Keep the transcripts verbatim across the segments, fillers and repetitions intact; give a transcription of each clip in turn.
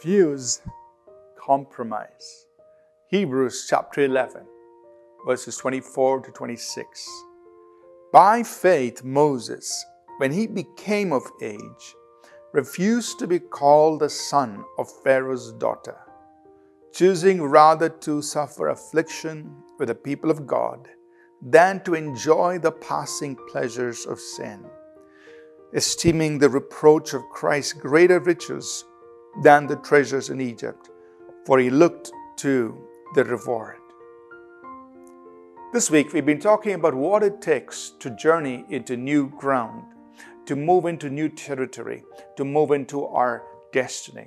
refuse compromise. Hebrews chapter eleven, verses twenty-four to twenty-six. By faith, Moses, when he became of age, refused to be called the son of Pharaoh's daughter, choosing rather to suffer affliction with the people of God than to enjoy the passing pleasures of sin, esteeming the reproach of Christ greater riches than the treasures in Egypt, for he looked to the reward. This week we've been talking about what it takes to journey into new ground, to move into new territory, to move into our destiny.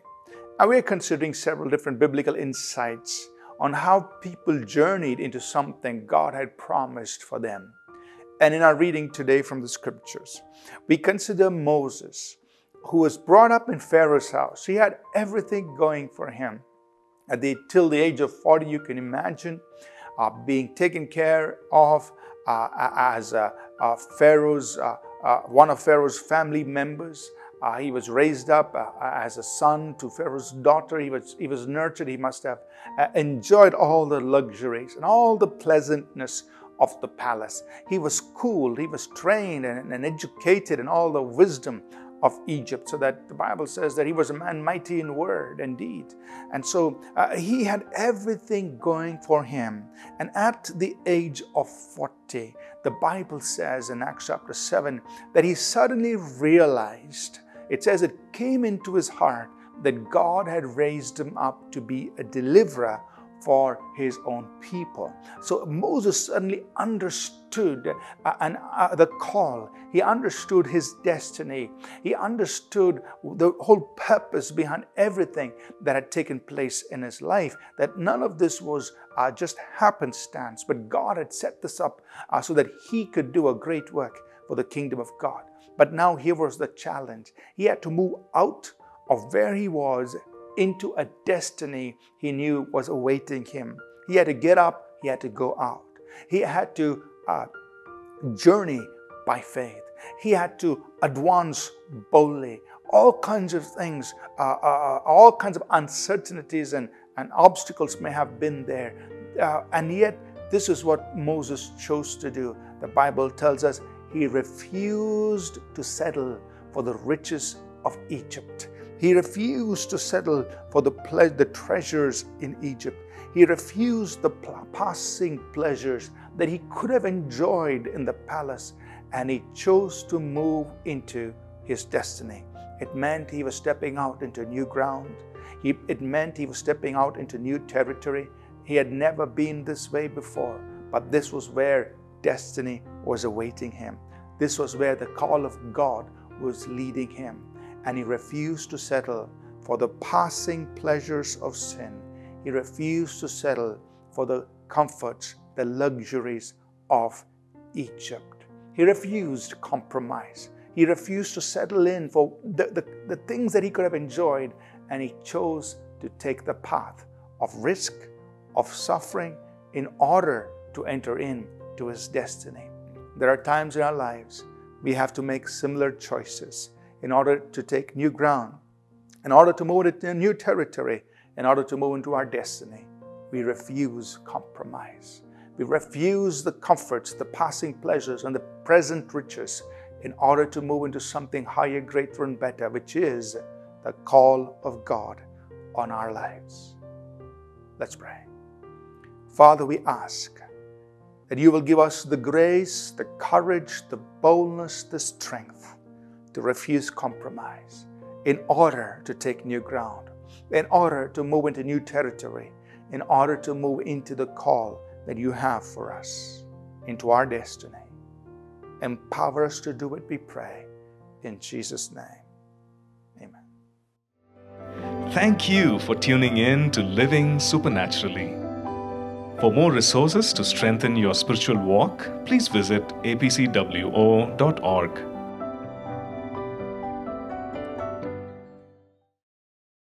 And we're considering several different biblical insights on how people journeyed into something God had promised for them. And in our reading today from the scriptures, we consider Moses, who was brought up in Pharaoh's house. He had everything going for him. At the, till the age of forty, you can imagine uh, being taken care of uh, as uh, uh, Pharaoh's, uh, uh, one of Pharaoh's family members. Uh, he was raised up uh, as a son to Pharaoh's daughter. He was, he was nurtured. He must have uh, enjoyed all the luxuries and all the pleasantness of the palace. He was schooled, he was trained and, and educated in all the wisdom of Egypt, so that the Bible says that he was a man mighty in word and deed. And so uh, he had everything going for him. And at the age of forty, the Bible says in Acts chapter seven that he suddenly realized, it says it came into his heart that God had raised him up to be a deliverer for his own people. So Moses suddenly understood uh, and, uh, the call. He understood his destiny. He understood the whole purpose behind everything that had taken place in his life, that none of this was uh, just happenstance, but God had set this up uh, so that he could do a great work for the kingdom of God. But now here was the challenge. He had to move out of where he was into a destiny he knew was awaiting him. He had to get up, he had to go out. He had to uh, journey by faith. He had to advance boldly. All kinds of things, uh, uh, all kinds of uncertainties and, and obstacles may have been there. Uh, and yet, this is what Moses chose to do. The Bible tells us he refused to settle for the riches of Egypt. He refused to settle for the, ple the treasures in Egypt. He refused the passing pleasures that he could have enjoyed in the palace, and he chose to move into his destiny. It meant he was stepping out into new ground. He, it meant he was stepping out into new territory. He had never been this way before, but this was where destiny was awaiting him. This was where the call of God was leading him. And he refused to settle for the passing pleasures of sin. He refused to settle for the comforts, the luxuries of Egypt. He refused compromise. He refused to settle in for the, the, the things that he could have enjoyed, and he chose to take the path of risk, of suffering, in order to enter into his destiny. There are times in our lives we have to make similar choices in order to take new ground, in order to move into new territory, in order to move into our destiny. We refuse compromise. We refuse the comforts, the passing pleasures, and the present riches in order to move into something higher, greater, and better, which is the call of God on our lives. Let's pray. Father, we ask that you will give us the grace, the courage, the boldness, the strength to refuse compromise in order to take new ground, in order to move into new territory, in order to move into the call that you have for us, into our destiny. Empower us to do it, we pray, in Jesus' name. Amen. Thank you for tuning in to Living Supernaturally. For more resources to strengthen your spiritual walk, please visit A P C W O dot org.